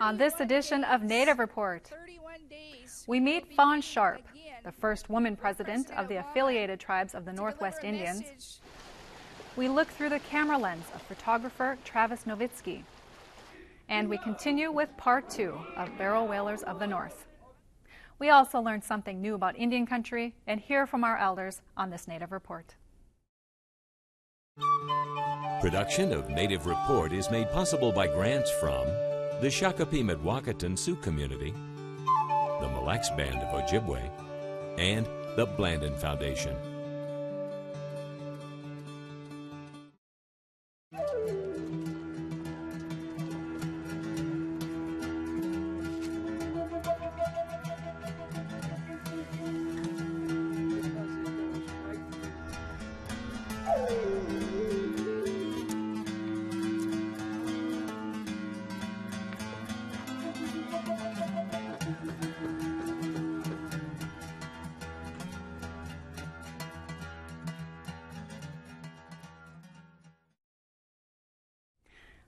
On this edition of Native Report, we meet Fawn Sharp, the first woman president of the Affiliated Tribes of the Northwest Indians. We look through the camera lens of photographer Travis Novitsky. And we continue with part two of Barrow Whalers of the North. We also learn something new about Indian country and hear from our elders on this Native Report. Production of Native Report is made possible by grants from the Shakopee Mdewakanton Sioux Community, the Mille Lacs Band of Ojibwe, and the Blandin Foundation.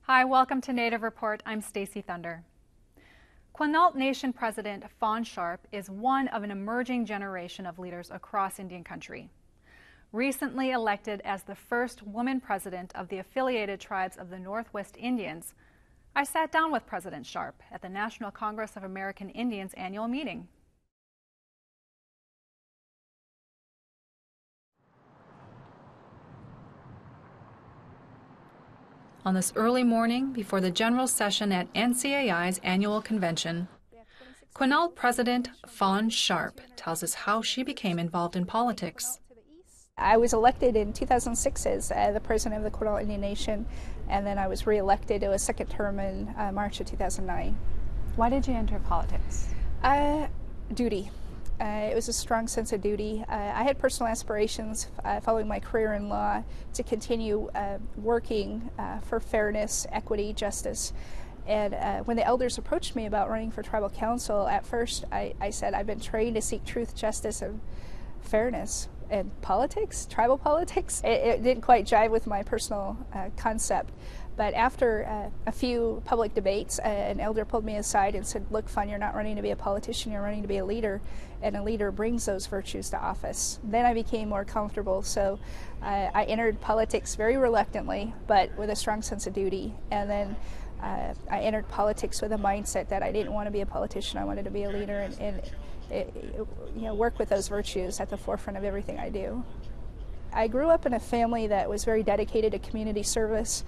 Hi, welcome to Native Report. I'm Stacey Thunder. Quinault Nation President Fawn Sharp is one of an emerging generation of leaders across Indian country. Recently elected as the first woman president of the Affiliated Tribes of the Northwest Indians, I sat down with President Sharp at the National Congress of American Indians annual meeting. On this early morning before the general session at NCAI's annual convention, Quinault President Fawn Sharp tells us how she became involved in politics. I was elected in 2006 as the president of the Quinault Indian Nation, and then I was re-elected to a second term in March of 2009. Why did you enter politics? Duty. It was a strong sense of duty. I had personal aspirations following my career in law to continue working for fairness, equity, justice. And when the elders approached me about running for tribal council, at first I said, I've been trained to seek truth, justice, and fairness. And politics, tribal politics, it didn't quite jive with my personal concept. But after a few public debates, an elder pulled me aside and said, look, Fawn, you're not running to be a politician, you're running to be a leader, and a leader brings those virtues to office. Then I became more comfortable, so I entered politics very reluctantly, but with a strong sense of duty. And then I entered politics with a mindset that I didn't want to be a politician, I wanted to be a leader and work with those virtues at the forefront of everything I do. I grew up in a family that was very dedicated to community service,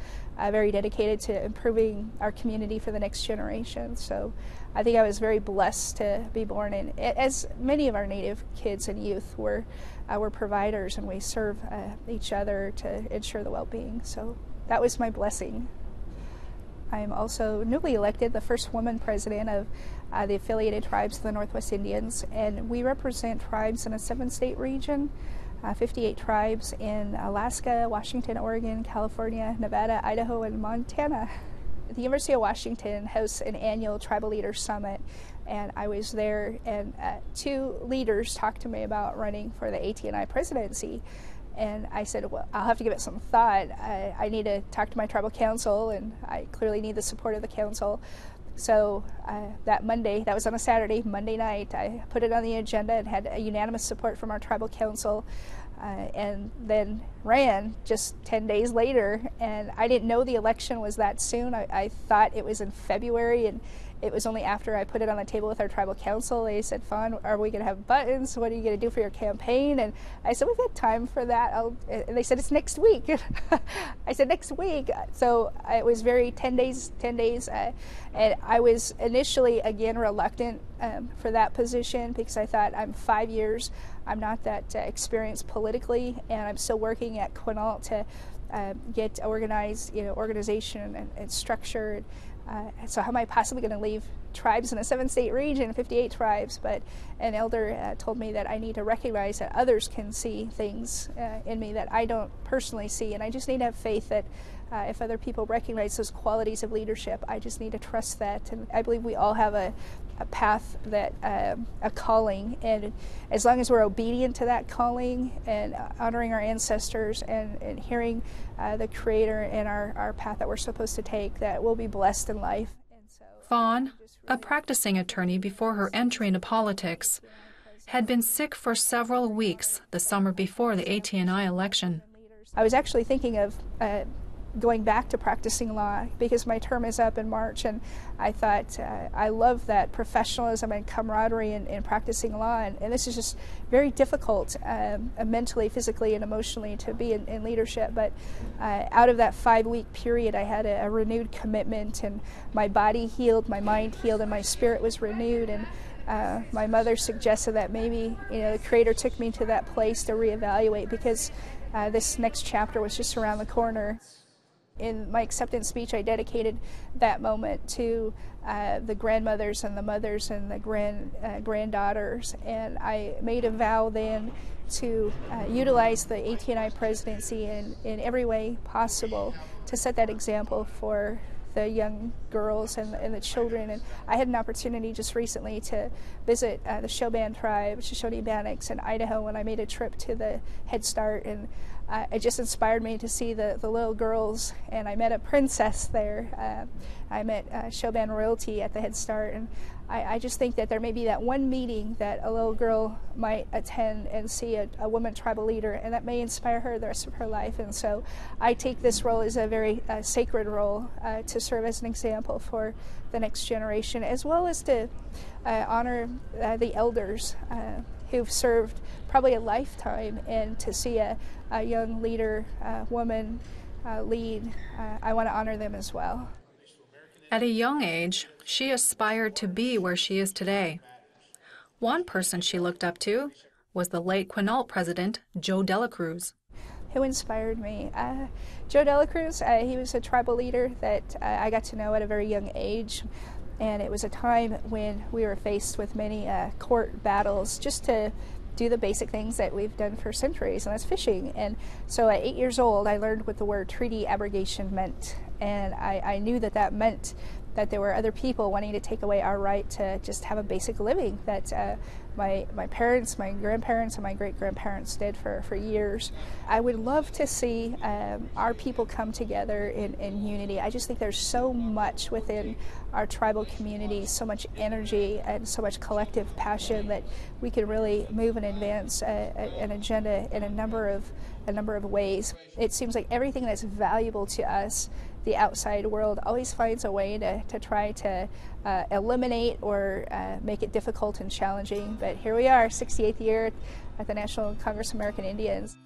very dedicated to improving our community for the next generation. So I think I was very blessed to be born in, as many of our Native kids and youth were providers, and we serve each other to ensure the well-being. So that was my blessing. I am also newly elected, the first woman president of the Affiliated Tribes of the Northwest Indians, and we represent tribes in a 7-state region. 58 tribes in Alaska, Washington, Oregon, California, Nevada, Idaho, and Montana. The University of Washington hosts an annual Tribal Leaders Summit, and I was there, and two leaders talked to me about running for the AT&I presidency. And I said, well, I'll have to give it some thought. I need to talk to my tribal council, and I clearly need the support of the council. So that Monday, that was on a Saturday, Monday night, I put it on the agenda and had a unanimous support from our tribal council, and then ran just 10 days later. And I didn't know the election was that soon. I thought it was in February, and it was only after I put it on the table with our tribal council. They said, Fawn, are we going to have buttons? What are you going to do for your campaign? And I said, we've got time for that. And they said, it's next week. I said, next week. So it was very 10 days. And I was initially, again, reluctant for that position because I thought, I'm 5 years. I'm not that experienced politically, and I'm still working at Quinault to get organized, organization and structure. So how am I possibly going to leave tribes in a 7-state region, 58 tribes? But an elder told me that I need to recognize that others can see things in me that I don't personally see, and I just need to have faith that if other people recognize those qualities of leadership, I just need to trust that. And I believe we all have a path, that a calling, and as long as we're obedient to that calling and honoring our ancestors and hearing the Creator and our path that we're supposed to take, that we'll be blessed in life. And so Fawn, a practicing attorney before her entry into politics, had been sick for several weeks the summer before the AT&I election. I was actually thinking of going back to practicing law because my term is up in March, and I thought I love that professionalism and camaraderie in practicing law, and this is just very difficult mentally, physically, and emotionally to be in leadership. But out of that 5-week period, I had a renewed commitment, and my body healed, my mind healed, and my spirit was renewed. And my mother suggested that maybe, you know, the Creator took me to that place to reevaluate, because this next chapter was just around the corner. In my acceptance speech, I dedicated that moment to the grandmothers and the mothers and the granddaughters, and I made a vow then to utilize the AT&I presidency in every way possible to set that example for the young girls and the children. And I had an opportunity just recently to visit the Shoban tribe, Shoshone Bannocks in Idaho, when I made a trip to the Head Start, and it just inspired me to see the little girls, and I met a princess there. I met Shoban royalty at the Head Start, and I just think that there may be that one meeting that a little girl might attend and see a woman tribal leader, and that may inspire her the rest of her life. And so I take this role as a very sacred role to serve as an example for the next generation, as well as to honor the elders who've served probably a lifetime, and to see a young leader, woman lead, I want to honor them as well. At a young age, she aspired to be where she is today. One person she looked up to was the late Quinault president, Joe De La Cruz. Who inspired me? Joe De La Cruz, he was a tribal leader that I got to know at a very young age. And it was a time when we were faced with many court battles just to do the basic things that we've done for centuries, and that's fishing. And so at 8 years old, I learned what the word treaty abrogation meant. And I knew that that meant that there were other people wanting to take away our right to just have a basic living that my parents, my grandparents, and my great-grandparents did for years. I would love to see our people come together in unity. I just think there's so much within our tribal community, so much energy and so much collective passion, that we can really move and advance an agenda in a number of ways. It seems like everything that's valuable to us, the outside world always finds a way to try to eliminate or make it difficult and challenging. But here we are, 68th year at the National Congress of American Indians.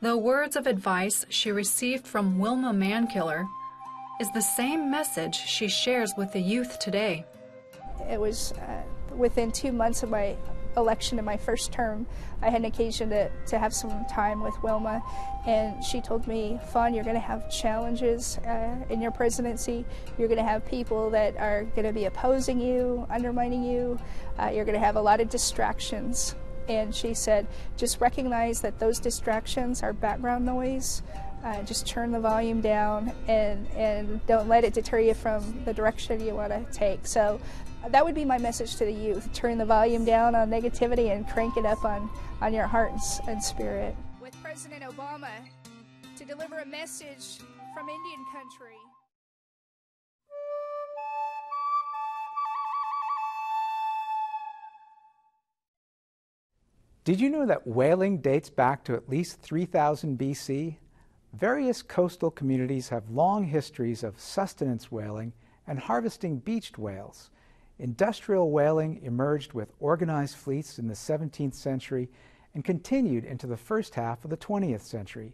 The words of advice she received from Wilma Mankiller is the same message she shares with the youth today. It was within 2 months of my election in my first term, I had an occasion to have some time with Wilma, and she told me, Fawn, you're going to have challenges in your presidency. You're going to have people that are going to be opposing you, undermining you. You're going to have a lot of distractions. And she said, just recognize that those distractions are background noise. Just turn the volume down and don't let it deter you from the direction you want to take. So that would be my message to the youth. Turn the volume down on negativity and crank it up on your hearts and spirit. With President Obama to deliver a message from Indian country. Did you know that whaling dates back to at least 3000 BC? Various coastal communities have long histories of sustenance whaling and harvesting beached whales. Industrial whaling emerged with organized fleets in the 17th century and continued into the first half of the 20th century.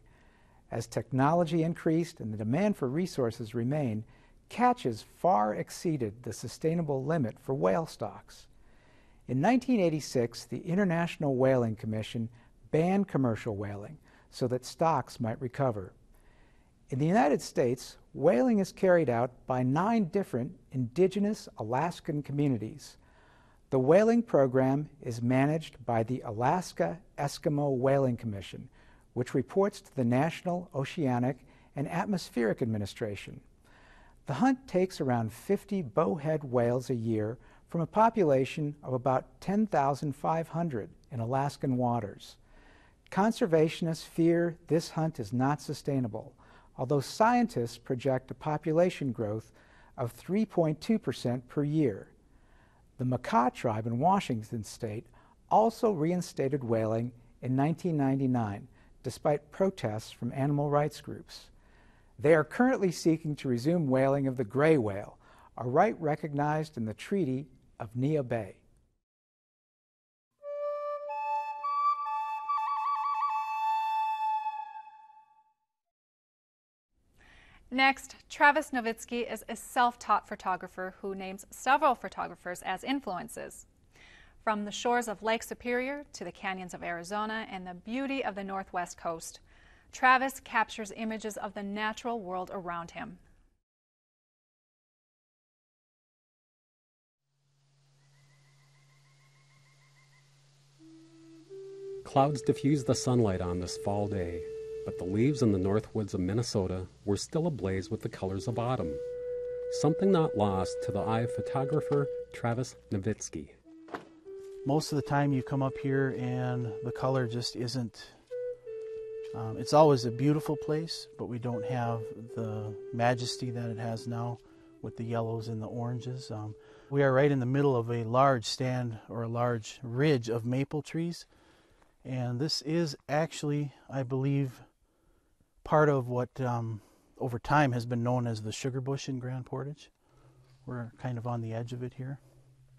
As technology increased and the demand for resources remained, catches far exceeded the sustainable limit for whale stocks. In 1986, the International Whaling Commission banned commercial whaling so that stocks might recover. In the United States, whaling is carried out by 9 different indigenous Alaskan communities. The whaling program is managed by the Alaska Eskimo Whaling Commission, which reports to the National Oceanic and Atmospheric Administration. The hunt takes around 50 bowhead whales a year from a population of about 10,500 in Alaskan waters. Conservationists fear this hunt is not sustainable, although scientists project a population growth of 3.2% per year. The Makah tribe in Washington state also reinstated whaling in 1999, despite protests from animal rights groups. They are currently seeking to resume whaling of the gray whale, a right recognized in the Treaty of Neah Bay. Next, Travis Novitsky is a self-taught photographer who names several photographers as influences. From the shores of Lake Superior to the canyons of Arizona and the beauty of the Northwest coast, Travis captures images of the natural world around him. Clouds diffuse the sunlight on this fall day, but the leaves in the north woods of Minnesota were still ablaze with the colors of autumn, something not lost to the eye of photographer Travis Novitsky. Most of the time you come up here and the color just isn't, it's always a beautiful place, but we don't have the majesty that it has now with the yellows and the oranges. We are right in the middle of a large stand or a large ridge of maple trees, and this is actually, I believe, part of what over time has been known as the sugar bush in Grand Portage. We're kind of on the edge of it here.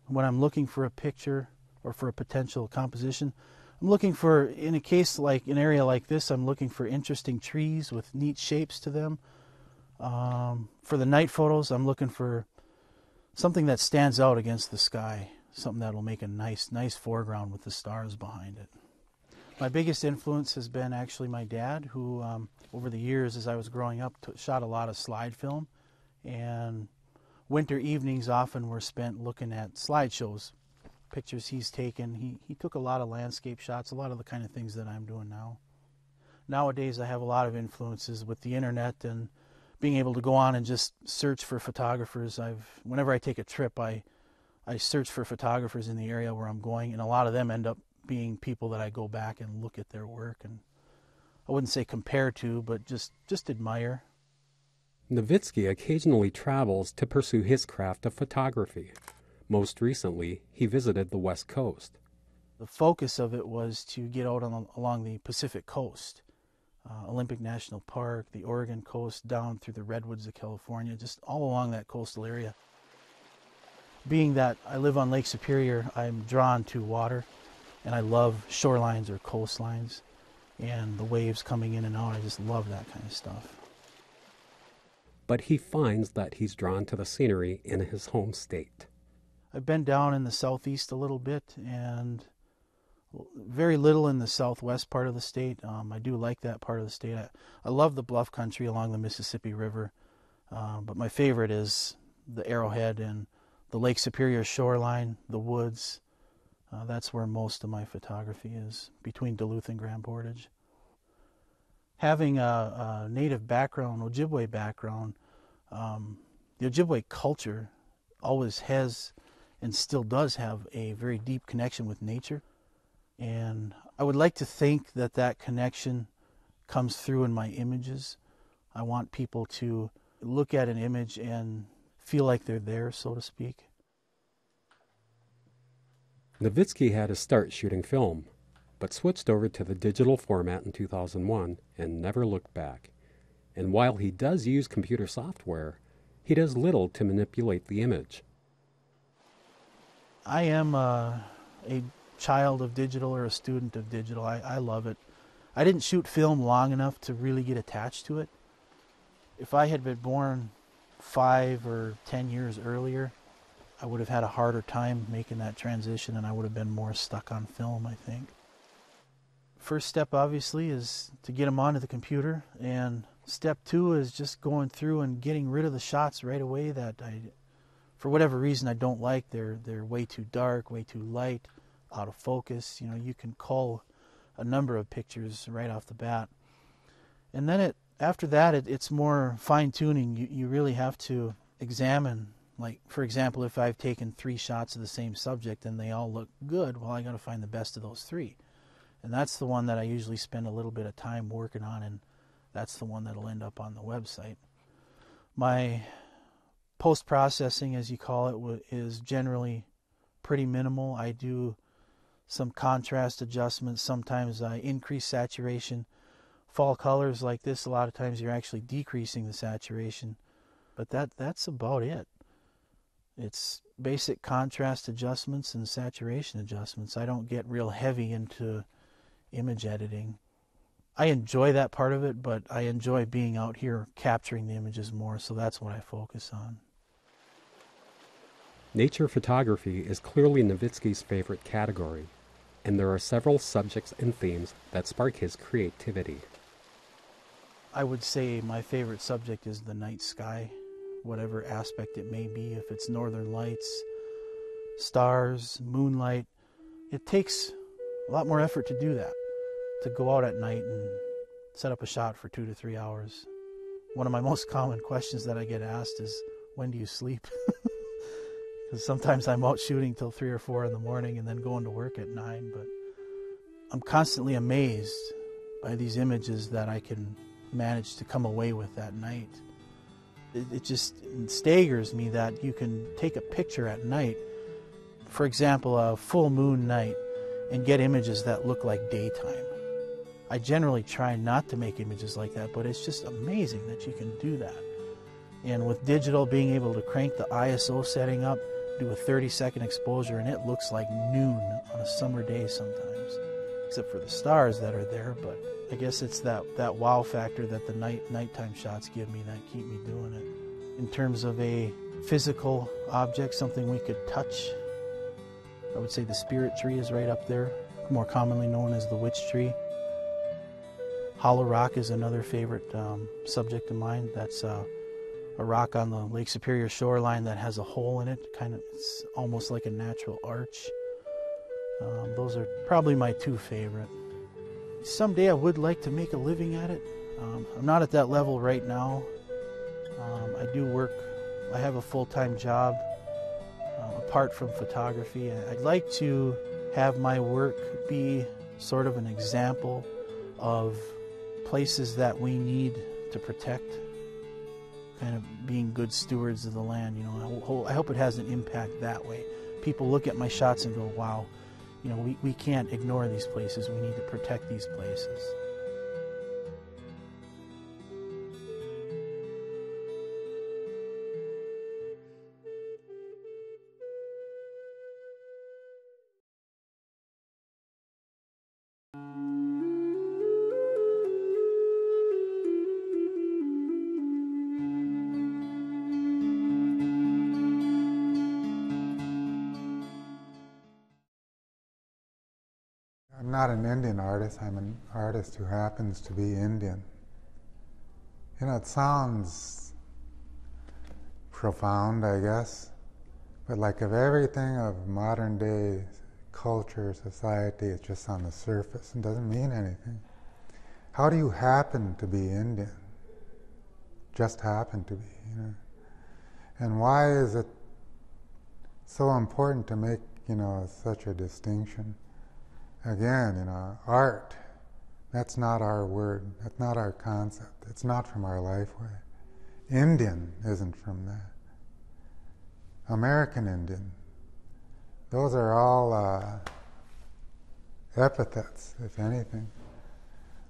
When I'm looking for a picture or for a potential composition, I'm looking for, in a case like an area like this, I'm looking for interesting trees with neat shapes to them. For the night photos, I'm looking for something that stands out against the sky, something that'll make a nice foreground with the stars behind it. My biggest influence has been actually my dad, who over the years as I was growing up shot a lot of slide film, and winter evenings often were spent looking at slideshows, pictures he's taken. He took a lot of landscape shots, a lot of the kind of things that I'm doing now. Nowadays I have a lot of influences with the internet and being able to go on and just search for photographers. Whenever I take a trip, I search for photographers in the area where I'm going, and a lot of them end up being people that I go back and look at their work, and I wouldn't say compare to, but just admire. Novitsky occasionally travels to pursue his craft of photography. Most recently, he visited the West Coast. The focus of it was to get out along the Pacific coast, Olympic National Park, the Oregon coast, down through the Redwoods of California, just all along that coastal area. Being that I live on Lake Superior, I'm drawn to water. And I love shorelines or coastlines and the waves coming in and out. I just love that kind of stuff. But he finds that he's drawn to the scenery in his home state. I've been down in the southeast a little bit and very little in the southwest part of the state. I do like that part of the state. I love the bluff country along the Mississippi River, but my favorite is the Arrowhead and the Lake Superior shoreline, the woods. That's where most of my photography is, between Duluth and Grand Portage. Having a native background, Ojibwe background, the Ojibwe culture always has and still does have a very deep connection with nature. And I would like to think that that connection comes through in my images. I want people to look at an image and feel like they're there, so to speak. Novitsky had his start shooting film, but switched over to the digital format in 2001 and never looked back. And while he does use computer software, he does little to manipulate the image. I am a child of digital, or a student of digital. I love it. I didn't shoot film long enough to really get attached to it. If I had been born 5 or 10 years earlier, I would have had a harder time making that transition, and I would have been more stuck on film, I think. First step, obviously, is to get them onto the computer, and step two is just going through and getting rid of the shots right away that I, for whatever reason, I don't like. They're way too dark, way too light, out of focus. You know, you can cull a number of pictures right off the bat. And then after that, it's more fine-tuning. You really have to examine. Like, for example, if I've taken 3 shots of the same subject and they all look good, well, I got to find the best of those 3. And that's the one that I usually spend a little bit of time working on, and that's the one that'll end up on the website. My Post-processing, as you call it, is generally pretty minimal. I do some contrast adjustments. Sometimes I increase saturation. Fall colors like this, a lot of times you're actually decreasing the saturation. But that's about it. It's basic contrast adjustments and saturation adjustments. I don't get real heavy into image editing. I enjoy that part of it, but I enjoy being out here capturing the images more, so that's what I focus on. Nature photography is clearly Novitsky's favorite category, and there are several subjects and themes that spark his creativity. I would say my favorite subject is the night sky, whatever aspect it may be, if it's northern lights, stars, moonlight. It takes a lot more effort to do that, to go out at night and set up a shot for 2 to 3 hours. One of my most common questions that I get asked is, when do you sleep? Because sometimes I'm out shooting till 3 or 4 in the morning and then going to work at 9, but I'm constantly amazed by these images that I can manage to come away with that night. It just staggers me that you can take a picture at night, for example, a full moon night, and get images that look like daytime. I generally try not to make images like that, but it's just amazing that you can do that. And with digital, being able to crank the ISO setting up, do a 30-second exposure, and it looks like noon on a summer day sometimes, except for the stars that are there. But I guess it's that wow factor that the nighttime shots give me that keep me doing it. In terms of a physical object, something we could touch, I would say the spirit tree is right up there, more commonly known as the witch tree. Hollow rock is another favorite subject of mine. That's a rock on the Lake Superior shoreline that has a hole in it. It's almost like a natural arch. Those are probably my two favorite. Someday I would like to make a living at it. I'm not at that level right now. I have a full-time job apart from photography. I'd like to have my work be sort of an example of places that we need to protect, kind of being good stewards of the land. You know, I hope it has an impact that way. People look at my shots and go, wow, you know, we can't ignore these places. We need to protect these places. I'm not an Indian artist, I'm an artist who happens to be Indian. You know, it sounds profound, I guess, but like of everything of modern day culture, society, it's just on the surface and doesn't mean anything. How do you happen to be Indian? Just happen to be, you know? And why is it so important to make, you know, such a distinction? Again, you know, art, that's not our word, that's not our concept, it's not from our lifeway. Indian isn't from that. American Indian, those are all epithets, if anything.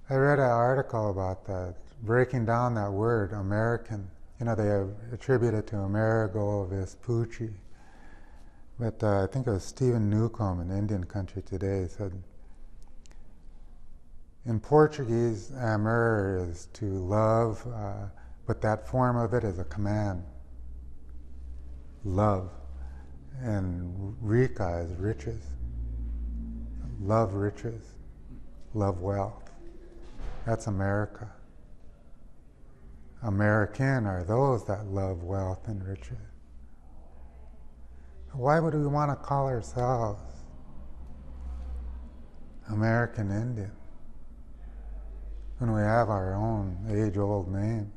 I read an article about that, breaking down that word, American. You know, they attribute it to Amerigo Vespucci. But I think it was Stephen Newcomb in Indian Country Today said, in Portuguese, amor is to love, but that form of it is a command. Love. And rica is riches. Love riches. Love wealth. That's America. American are those that love wealth and riches. Why would we want to call ourselves American Indian when we have our own age-old name?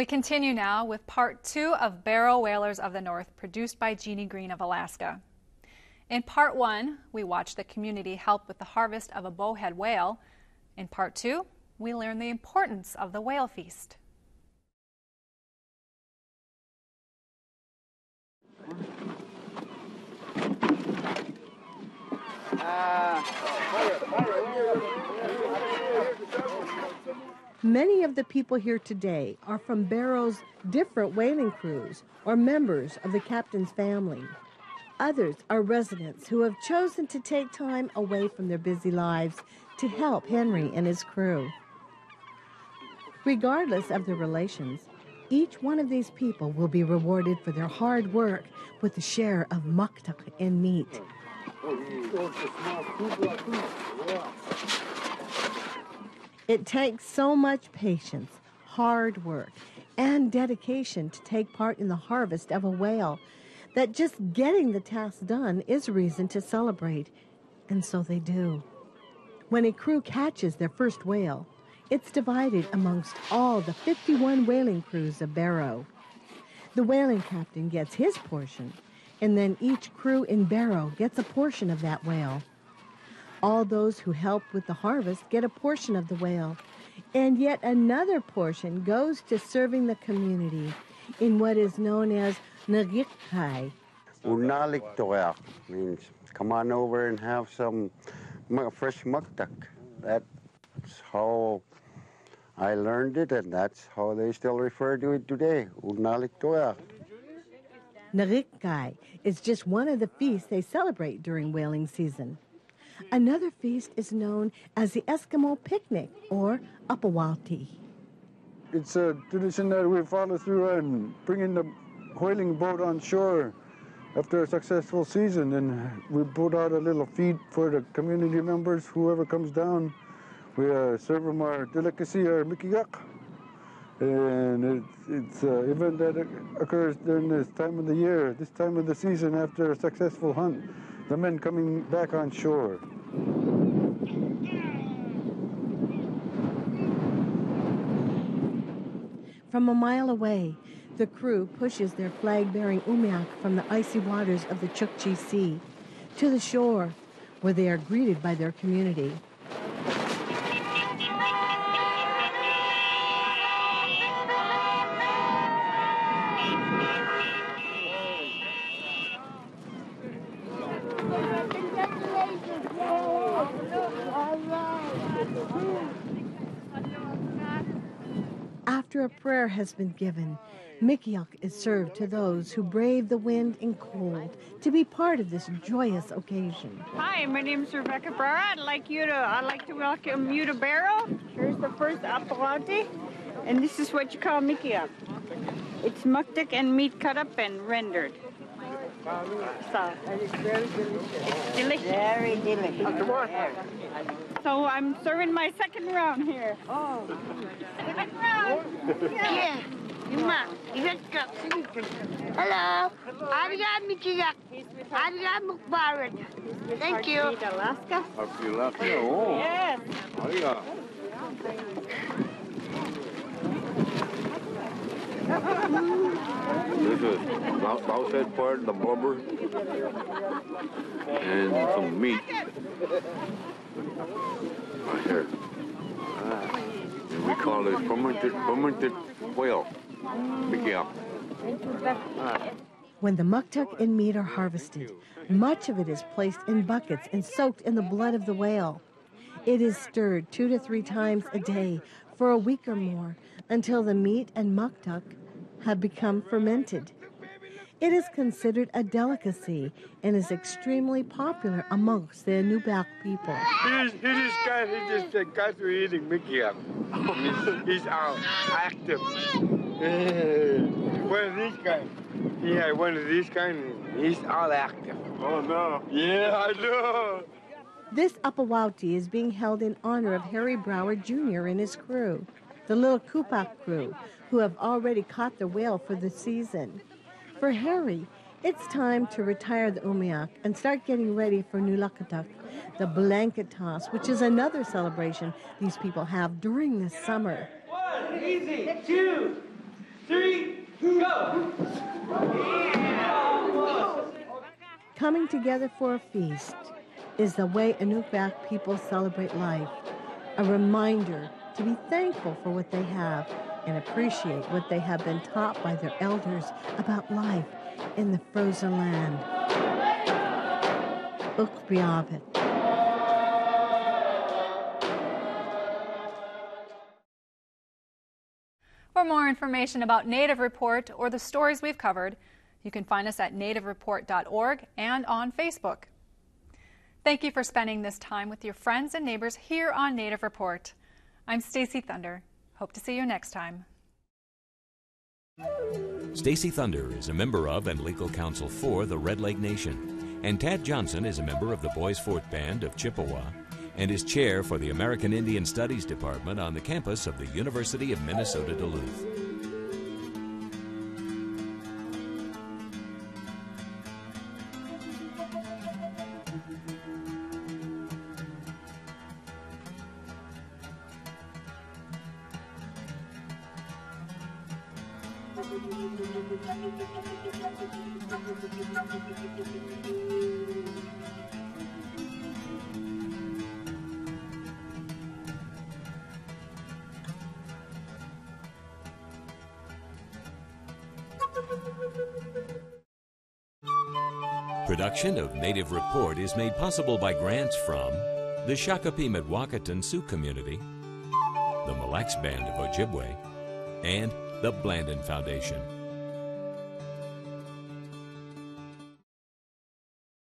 We continue now with part two of Barrow Whalers of the North, produced by Jeannie Green of Alaska. In part one, we watched the community help with the harvest of a bowhead whale. In part two, we learned the importance of the whale feast. Many of the people here today are from Barrow's different whaling crews or members of the captain's family. Others are residents who have chosen to take time away from their busy lives to help Henry and his crew. Regardless of their relations, each one of these people will be rewarded for their hard work with a share of makah and meat. It takes so much patience, hard work, and dedication to take part in the harvest of a whale that just getting the task done is reason to celebrate, and so they do. When a crew catches their first whale, it's divided amongst all the 51 whaling crews of Barrow. The whaling captain gets his portion, and then each crew in Barrow gets a portion of that whale. All those who help with the harvest get a portion of the whale, and yet another portion goes to serving the community in what is known as Nagikkai. Unaliktoyak means come on over and have some fresh maktak. That's how I learned it, and that's how they still refer to it today, Unaliktoya. Nagikkai is just one of the feasts they celebrate during whaling season. Another feast is known as the Eskimo picnic, or Upawati. It's a tradition that we follow through and bring in the whaling boat on shore after a successful season, and we put out a little feed for the community members, whoever comes down. We serve them our delicacy, our mikiyak, and it's an event that occurs during this time of the year, this time of the season after a successful hunt, the men coming back on shore. From a mile away, the crew pushes their flag-bearing umiak from the icy waters of the Chukchi Sea to the shore, where they are greeted by their community. After a prayer has been given, mikiyak is served to those who brave the wind and cold to be part of this joyous occasion. Hi, my name is Rebecca Brara. I'd like to welcome you to Barrow. Here's the first apalati, and this is what you call mikiyak. It's muktuk and meat cut up and rendered. So it's very delicious. It's delicious. Very delicious. So I'm serving my second round here. Oh, second round. Yeah. Hello. I've got mikiyak. I've got mukbarat. Thank you. Alaska. Yes. This is mousehead part, the blubber, and some meat. Right here. And we call this fermented whale. When the muktuk and meat are harvested, much of it is placed in buckets and soaked in the blood of the whale. It is stirred 2 to 3 times a day for a week or more until the meat and muktuk have become fermented. It is considered a delicacy and is extremely popular amongst the Nubak people. He just got to eating mikiyak. He's out, active. One of these guys. He had one of these kind, and he's all active. Oh, no. Yeah, I know. This Upawati is being held in honor of Harry Brower Jr. and his crew, the Little Kupak crew, who have already caught the whale for the season. For Harry, it's time to retire the umiak and start getting ready for Nulakatak, the blanket toss, which is another celebration these people have during the summer. One, easy, two, 3, go! Coming together for a feast is the way Inuktitut people celebrate life, a reminder to be thankful for what they have and appreciate what they have been taught by their elders about life in the frozen land. Ukbriavit. For more information about Native Report or the stories we've covered, you can find us at nativereport.org and on Facebook. Thank you for spending this time with your friends and neighbors here on Native Report. I'm Stacey Thunder. Hope to see you next time. Stacey Thunder is a member of and legal counsel for the Red Lake Nation, and Tad Johnson is a member of the Boys Fort Band of Chippewa and is chair for the American Indian Studies Department on the campus of the University of Minnesota Duluth. Production of Native Report is made possible by grants from the Shakopee Mdewakanton Sioux Community, the Mille Lacs Band of Ojibwe, and the Blandin Foundation.